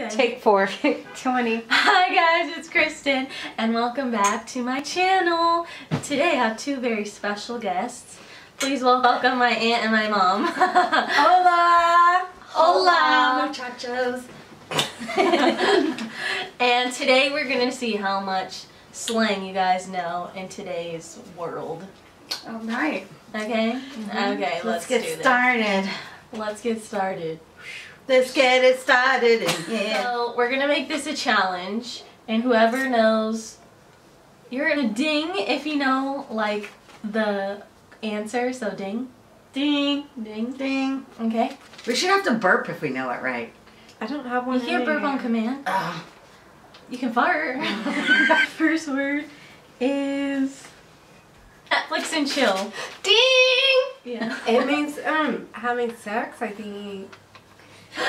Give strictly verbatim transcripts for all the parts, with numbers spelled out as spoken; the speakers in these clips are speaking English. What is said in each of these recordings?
Okay. Take four. twenty. Hi guys, it's Kristen and welcome back to my channel. Today I have two very special guests. Please welcome my aunt and my mom. Hola! Hola! Muchachos! And today we're going to see how much slang you guys know in today's world. Alright. Okay? Mm-hmm. Okay, let's, let's get do this. started. Let's get started. Let's get it started. Yeah. So we're going to make this a challenge, and whoever knows, you're going to ding if you know, like, the answer. So ding, ding, ding, ding. Okay? We should have to burp if we know it right. I don't have one. You can't burp on command. Ugh. You can fart. First word is Netflix and chill. Ding! Yeah. It means um having sex, I think.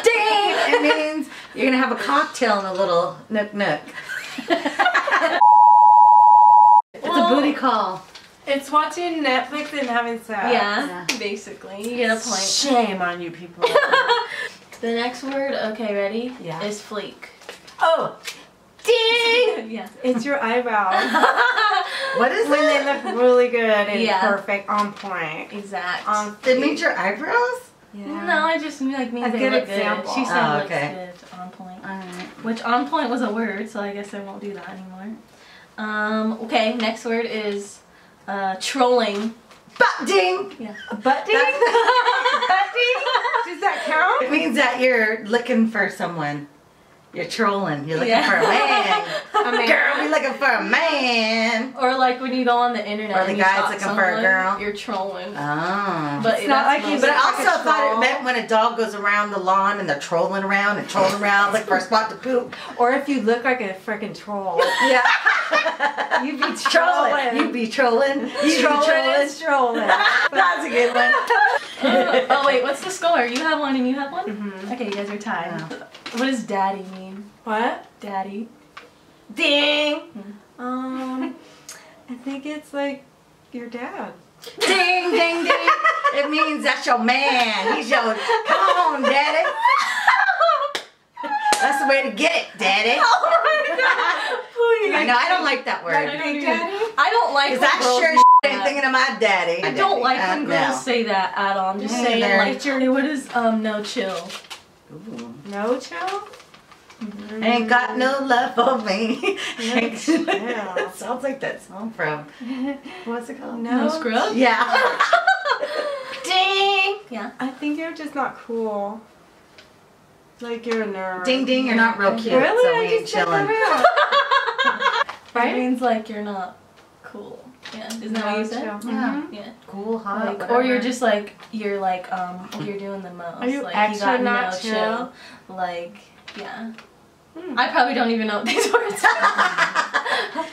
Ding! It means you're gonna have a cocktail in a little nook nook. It's well, a booty call. It's watching Netflix and having sex. Yeah, yeah. Basically. You get a point. Shame on you people. The next word, okay, ready? Yeah. Is fleek. Oh! Ding! Yeah. It's your eyebrow. What is when that? They look really good and yeah. perfect, on point. Exact. Um, they made your eyebrows? Yeah. No, I just like means they look example. good. She said oh, okay. looks good, on point. Alright. Which on point was a word, so I guess I won't do that anymore. Um, okay, next word is uh, trolling. Butt ding! Yeah. Butt ding? Butt ding? Does that count? It means that you're looking for someone. You're trolling. You're looking yeah. for a man. I mean, girl, you're looking for a man. Or like when you go on the internet or the and guy's looking someone, for a girl. You're trolling. Oh. But it's not like you. But I also like thought it meant when a dog goes around the lawn and they're trolling around and trolling around looking for a spot to poop. Or if you look like a freaking troll. Yeah. You be trolling. You be trolling. You trolling. Be trolling. That's a good one. Oh wait, what's the score? You have one and you have one? Mm-hmm. Okay, you guys are tied. Oh. What does daddy mean? What? Daddy. Ding! Um, I think it's like your dad. Ding, ding, ding! It means that's your man. He's your, come on, daddy. That's the way to get it, daddy. Oh my God. Please. I know, I don't like that word. I don't, daddy. I don't like that. Because I sure as shit ain't thinking of my daddy. I don't like uh, when girls no. say that at all. I'm just hey, saying, there. like, Journey, what is um, no chill? Ooh. No chill? Mm-hmm. Ain't got no love for me. No chill. It sounds like that song from. What's it called? No, no Scrubs? Yeah. Ding! Yeah. I think you're just not cool. Like you're a nerd. Ding ding, you're not real cute. Really? So we ain't chilling. Right? It means like you're not cool. Yeah, isn't that what you said? Mm-hmm. Yeah. yeah. Cool, hot, like, whatever. Or you're just like, you're like, um, you're doing the most. Are you like, extra you got not no chill? chill? Like, yeah. Hmm. I probably don't even know what these words are.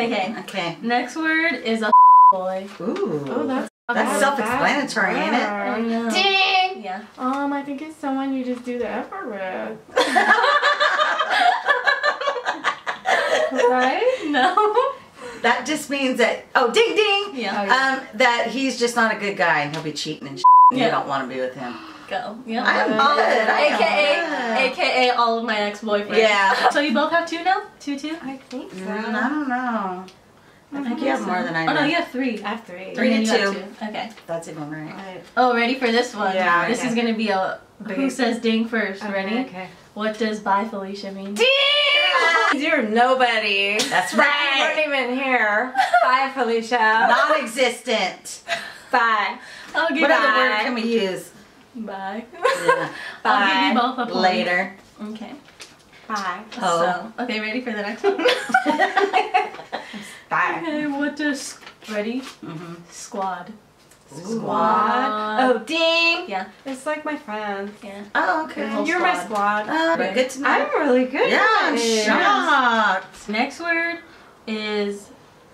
Okay. Okay. Next word is a boy. Ooh. Oh, that's, that's self-explanatory, ain't it? I know. Ding! Yeah. Um, I think it's someone you just do the effort with. Right? No. That just means that, oh, ding ding! Yeah. Oh, yeah. Um, that he's just not a good guy and he'll be cheating and shit and yeah. you don't want to be with him. Go. Yeah. I'm good. I A K A, good. A K A all of my ex-boyfriends. Yeah. So you both have two now? Two, two? I think so. Mm, I don't know. I think you have more than I do. Oh, no, you have three. I have three. Three and, and two. two. Okay. That's even right. right. Oh, ready for this one? Yeah. This okay. is going to be a, Big. who says ding first? Okay, ready? Okay. What does bye Felicia mean? Ding! You're nobody. That's right. You weren't even here. Bye, Felicia. Non-existent. Bye. I'll give what you other word can we use? Bye. Yeah. Bye. I'll give you both a point. Later. Okay. Bye. Oh. So, okay, ready for the next one? Bye. Okay, what does... Ready? Mm-hmm. Squad. Squad. squad. Oh, ding! Yeah. It's like my friends. Yeah. Oh, okay. You're squad. my squad. Uh, right. Good to know. I'm really good. Yeah, I'm shocked. Next word is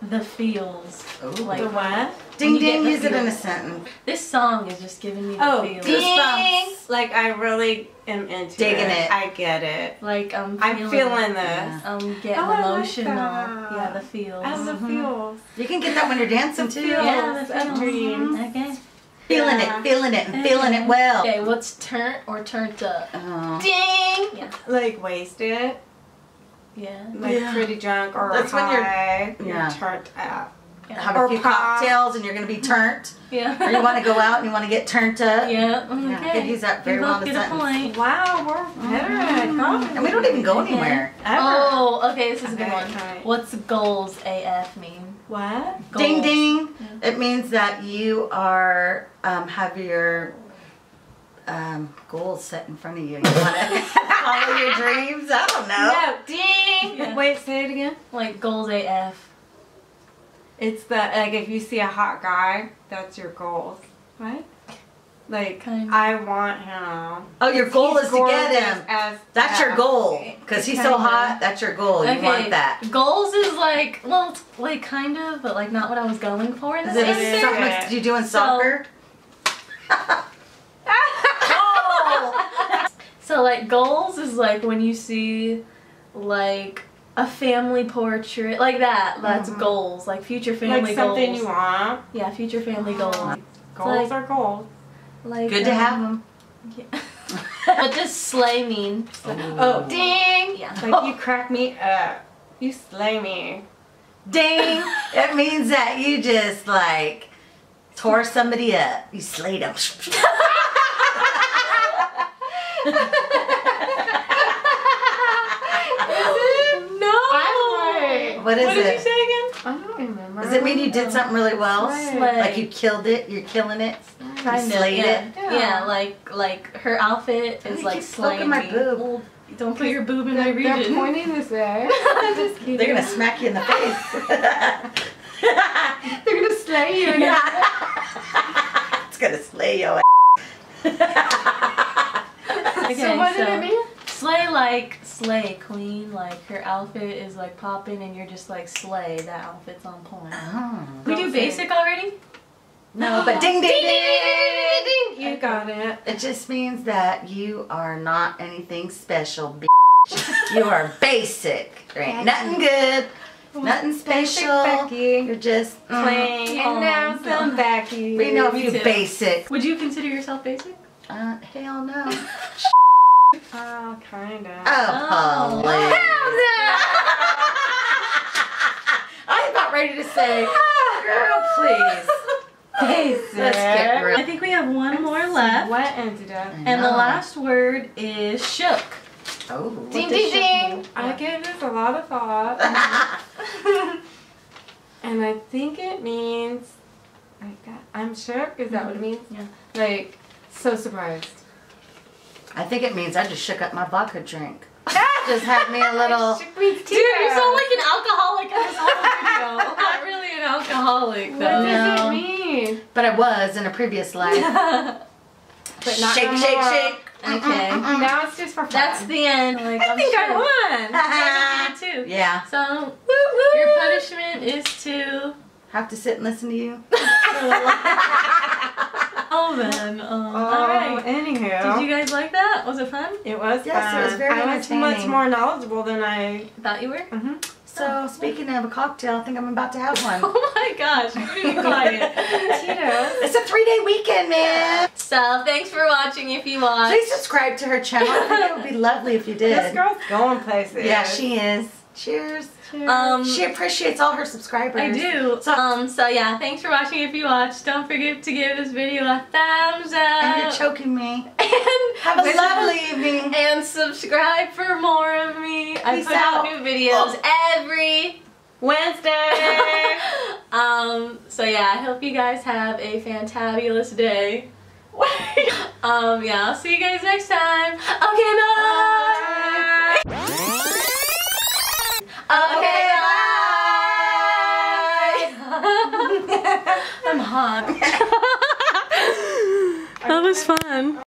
the feels. Oh, like the what? Ding ding, use it in a sentence. This song is just giving me the oh, feels. Ding. Like I really am into Digging it. it. I get it. Like I'm feeling, I'm feeling this. Yeah. I'm getting oh, emotional. Like yeah, the feels. I mm-hmm. the feels. You can get that when you're dancing too. Yeah, the feels. Mm-hmm. Okay. Feeling yeah. it, feeling it, and feeling it well. Okay, what's turn or turned up? Oh. Ding! Yeah. Like wasted. Yeah. Like yeah. pretty drunk or That's high. When you're, yeah. you're turned up. Yeah. Have or a few pop. cocktails and you're going to be turned. Yeah. Or you want to go out and you want to get turned up. Yeah. Okay. I could use that very well in a sentence. Wow, we're better at mm. And we don't even go anywhere. Okay. Ever. Oh, okay, this is okay. a good one. Okay. What's goals A F mean? What? Goals. Ding ding! Yeah. It means that you are um, have your um, goals set in front of you. You want to follow your dreams? I don't know. No, ding! Yeah. Wait, say it again. Like goals A F. It's the like if you see a hot guy, that's your goals, right? Like kind of. I want him. Oh, your goal is to get him. As that's as your goal, because he's so hot. That's your goal. Okay. You want that. Goals is like well, it's like kind of, but like not what I was going for in this instance. You doing soccer? So, oh. So like goals is like when you see, like. A family portrait, like that. That's mm-hmm. goals, like future family like goals. Like something you want. Yeah, future family goals. Goals like, are goals. Like good um, to have them. Yeah. What does slay mean? Slay. Oh. oh, ding! Yeah. Like oh. you crack me up. You slay me. Ding! It means that you just like tore somebody up. You slayed them. What is what did it? you say again? I don't remember. Does it mean you did something really well? Slay. Like you killed it, you're killing it, kind you slayed of, yeah. it. Yeah. yeah, like like her outfit is like slaying my boob. Well, don't put your boob in my region. They're pointing this way. Just kidding. They're gonna smack you in the face. They're gonna slay you. It's gonna slay your ass. Okay, so what so. did it mean? Slay like slay queen, like her outfit is like popping and you're just like slay, that outfit's on point. Oh, we do basic already? No, but ding ding ding, ding ding ding. You got it. It just means that you are not anything special, bitch. You are basic. Right? Nothing good. Nothing special. Becky. You're just plain. Mm, and now some Becky. We know you basic. Would you consider yourself basic? Uh, hell no. Oh, kind of. Oh, please. Oh. I'm about ready to say, girl, please. Please. Let's get real. I think we have one more left. What ended up? And the last word is shook. Oh. Ding, ding, ding. I gave this a lot of thought. And I think it means, like that. I'm shook. Is that what it means? Yeah. Like, so surprised. I think it means I just shook up my vodka drink. Just had me a little. Dude, you sound like an alcoholic in this whole video. I'm not really an alcoholic though. What does no. it mean? But I was in a previous life. But not shake, no shake, more. shake. Okay. Mm -mm. Now it's just for fun. That's the end. Like, I I'm think sure. I won. I too. Yeah. So woo -woo. Your punishment is to have to sit and listen to you. Oh, then. Um, oh, all right. Anywho. Did you guys like that? Was it fun? It was Yes, fun. it was very I entertaining. I was much more knowledgeable than I thought you were. Mm-hmm. So, oh, speaking yeah. of a cocktail, I think I'm about to have one. Oh, my gosh. You're going to be quiet. Cheetos. It's a three-day weekend, man. So, thanks for watching if you want. Please subscribe to her channel. I think it would be lovely if you did. This girl's going places. Yeah, she is. Cheers. Cheers. Um, she appreciates all her subscribers. I do. So, um, so yeah, thanks for watching if you watched. Don't forget to give this video a thumbs up. And you're choking me. And have a lovely evening. And subscribe for more of me. I put out new videos every Wednesday. um, so yeah, I hope you guys have a fantabulous day. um, yeah, I'll see you guys next time. Okay, bye. Bye. Okay, okay, bye! Bye. I'm hot. That was fun.